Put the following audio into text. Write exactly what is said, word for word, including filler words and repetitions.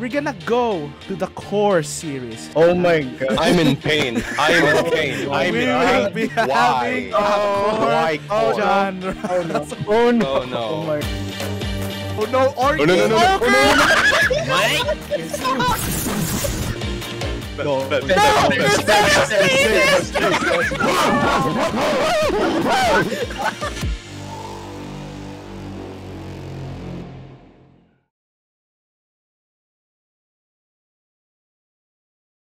We're gonna go to the core series. Oh my god. I'm in pain. I'm in pain. I'm in pain. We will be having a core genre. Oh no. Oh no. Oh no. Oh my god. Oh no, Orky! Oh no, no, no, no. Oh no, no, no. Mike? No. No, no, no.